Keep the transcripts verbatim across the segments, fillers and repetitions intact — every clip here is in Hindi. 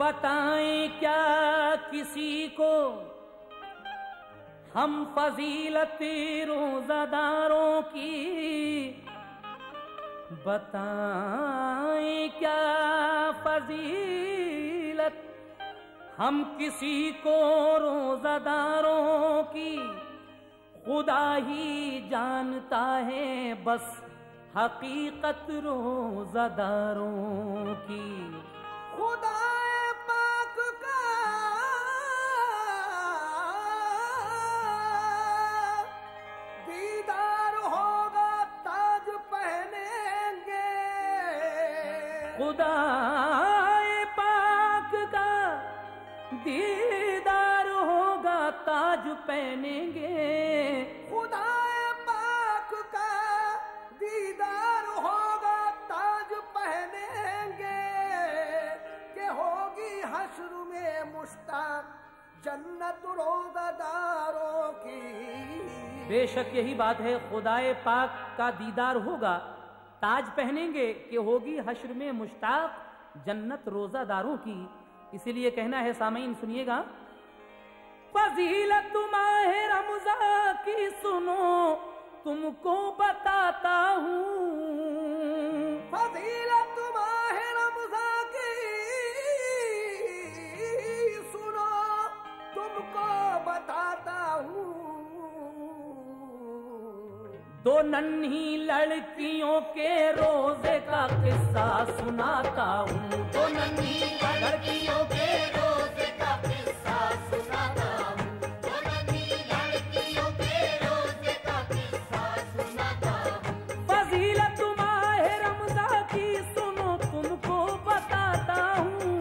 बताएं क्या किसी को हम फजीलत रोज़ादारों की, बताएं क्या फजीलत हम किसी को रोज़ादारों की। खुदा ही जानता है बस हकीकत रोज़ादारों की। खुदा पाक का दीदार होगा ताज पहनेंगे, खुदा पाक का दीदार होगा ताज पहनेंगे, खुदा पाक का दीदार होगा ताज पहनेंगे। होगी हश्र में मुश्ताक जन्नत रोज़ादारों की। बेशक यही बात है, खुदाए पाक का दीदार होगा ताज पहनेंगे कि होगी हश्र में मुश्ताक जन्नत रोज़ादारों की। इसीलिए कहना है सामीन सुनिएगा, फजीलत माह रमज़ां की सुनो तुमको बताता हूँ, फजीलत माह रमज़ां की तुमको बताता हूँ। दो नन्ही लड़कियों के रोजे का किस्सा सुनाता हूँ, दो नन्ही लड़कियों के रोजे का किस्सा सुनाता हूँ, दो नन्ही लड़कियों के रोजे का किस्सा सुनाता हूँ। फजीलत माह रमज़ां की सुनो तुमको बताता हूँ,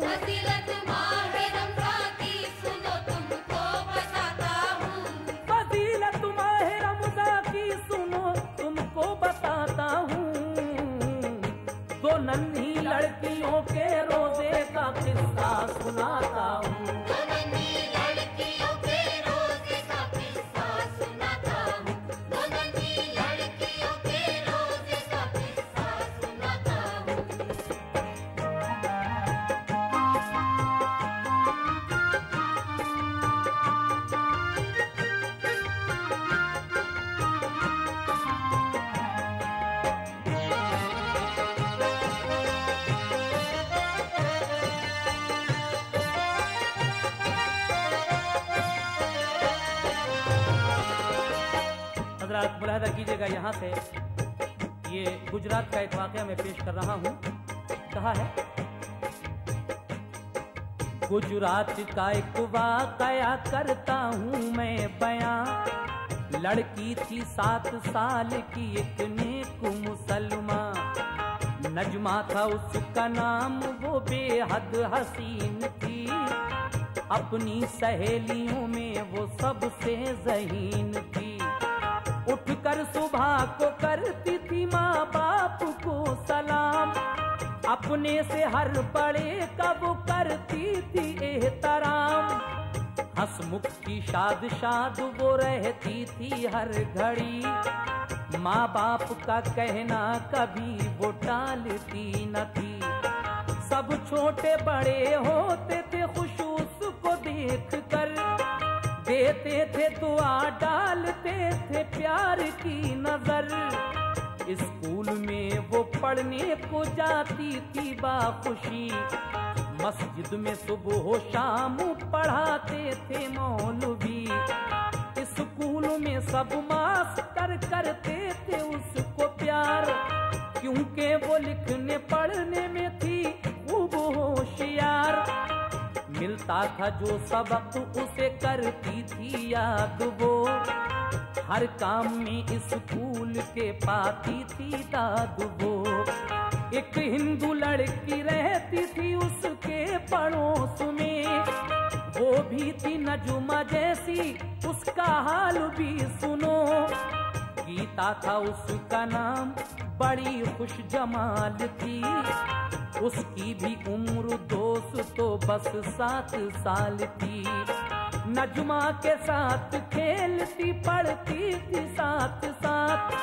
बताता हूँ। दो नन्ही लड़कियों के रोजे का किस्सा सुनाता हूँ, दो नन्ही लड़कियों के रोजे का किस्सा सुनाता हूँ, दो नन्ही लड़कियों के रोजे का किस्सा सुनाता हूँ। हज़रात मुलाहिज़ा कीजिएगा, यहाँ से ये गुजरात का एक वाक़या मैं पेश कर रहा हूँ। कहा है गुजरात का एक वाक़या करता हूँ मैं बयां, लड़की थी सात साल की एक नेक मुसलमान, नजमा था उसका नाम वो बेहद हसीन थी, अपनी सहेलियों में वो सबसे ज़हीन थी। उठकर सुबह को करती थी माँ बाप को सलाम, अपने से हर बड़े का वो करती थी एहतराम, हंसमुख की शाद शाद वो रहती थी हर घड़ी, माँ बाप का कहना कभी वो टालती न थी। सब छोटे बड़े होते थे खुश उसको देख कर, देते थे दुआ डालते थे प्यार की नजर, स्कूल में वो पढ़ने को जाती थी बाखुशी, मस्जिद में सुबह शाम पढ़ाते थे मौलवी, स्कूल में सब मास्टर करते थे उसको प्यार, क्योंकि वो लिखने पढ़ने में थी खूब होशियार, मिलता था जो सबक उसे करती थी याद वो, हर काम में स्कूल के पाती थी दाद वो। एक हिंदू लड़की रहती थी उसके पड़ोस में, वो भी थी नजुमा जैसी उसका हाल भी सुनो, गीता था उसका नाम बड़ी खुश जमाल थी, उसकी भी उम्र दोस्त तो बस सात साल थी, नजमा के साथ खेलती पढ़ती थी साथ साथ,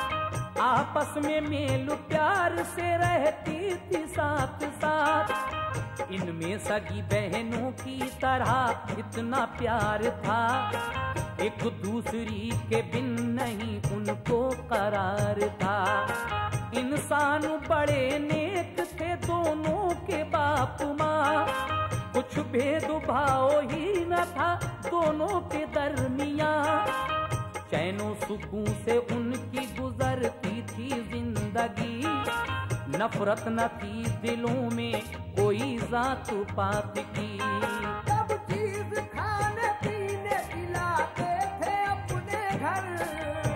आपस में मेल प्यार से रहती थी साथ साथ, इनमें सगी बहनों की तरह इतना प्यार था, एक दूसरी के बिन नहीं उनको करार था। इंसान बड़े नेक थे दोनों के बाप माँ, कुछ भेदभाव ही न था दोनों के दरमिया। चैनो सुकून से उनकी गुजरती थी जिंदगी, नफरत न थी दिलों में कोई जात पात की। सब चीज खाने पीने खिलाते थे अपने घर,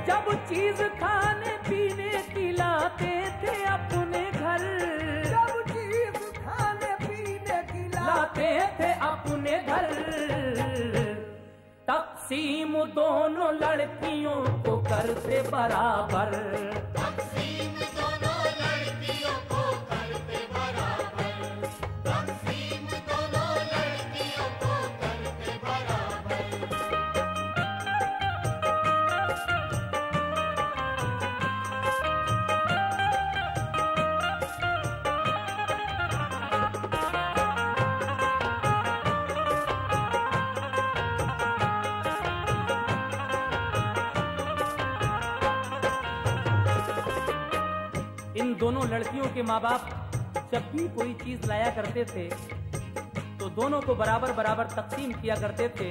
जब चीज खाने पीने खिलाते थे अपने घर, जब चीज खाने पीने खिलाते थे अपने घर। तकसीम दोनों लड़कियों को करते बराबर, दोनों लड़कियों के माँ बाप जब भी कोई चीज लाया करते थे तो दोनों को बराबर बराबर तकसीम किया करते थे।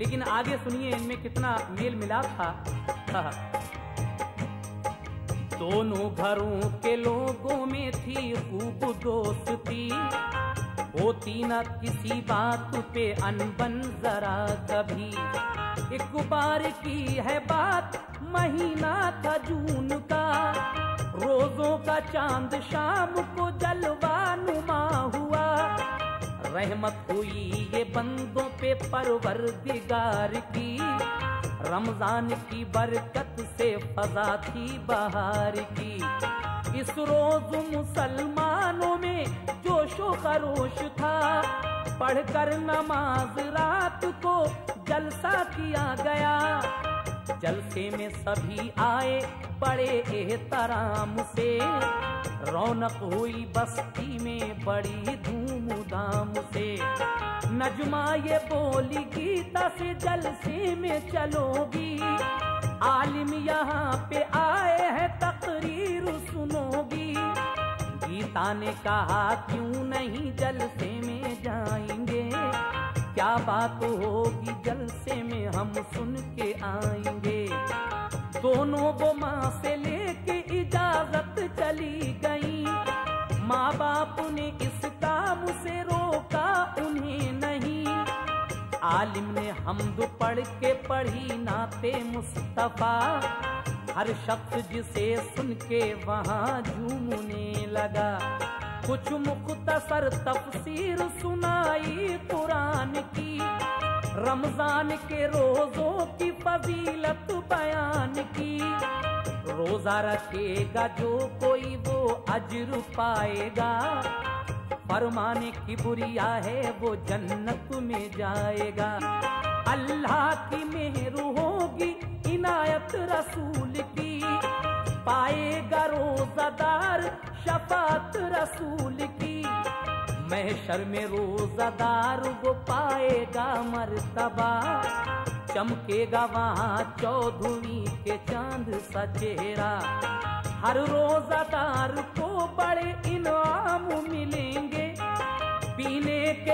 लेकिन आगे सुनिए इनमें कितना मेल मिलाप था। दोनों घरों के लोगों में थी खूब दोस्ती, होती न किसी बात पे अनबन जरा कभी। एक बार की है बात, महीना था जून का, रोजों का चांद शाम को जलवा नुमा हुआ। रहमत हुई ये बंदों पे परवरदिगार की, रमजान की बरकत से फजा थी बहार की। इस रोज मुसलमानों में जोशो खरोश था, पढ़कर नमाज रात को जलसा किया गया। जलसे में सभी आए बड़े एहतराम से, रौनक हुई बस्ती में बड़ी धूम धाम से। नजमा ये बोली गीता से जलसे में चलोगी, आलिम यहाँ पे आए हैं तकरीर सुनोगी। गीता ने कहा क्यों नहीं जलसे में जाएंगे, क्या बात होगी जलसे में हम सुन के आएंगे। दोनों को माँ से लेके इजाजत चली गई, माँ बाप ने इस काम से रोका उन्हें नहीं। आलिम ने हमद पढ़ के पढ़ी नाते मुस्तफा, हर शख्स जिसे सुन के वहाँ झूमने लगा। कुछ मुख्तसर तफसीर सुनाई कुरान की, रमजान के रोजों की फजीलत बयान की। रोजा रखेगा जो कोई वो अज्र पाएगा, फरमाने की बुरिया है वो जन्नत में जाएगा। अल्लाह की मेहर होगी इनायत रसूल की, पाएगा रोजादार शफात रसूल की। महशर में रोजादार वो पाएगा मर्तबा, चमकेगा वहाँ चौधरी के चांद सा चेहरा। हर रोजादार को बड़े इनाम मिलेंगे, पीने के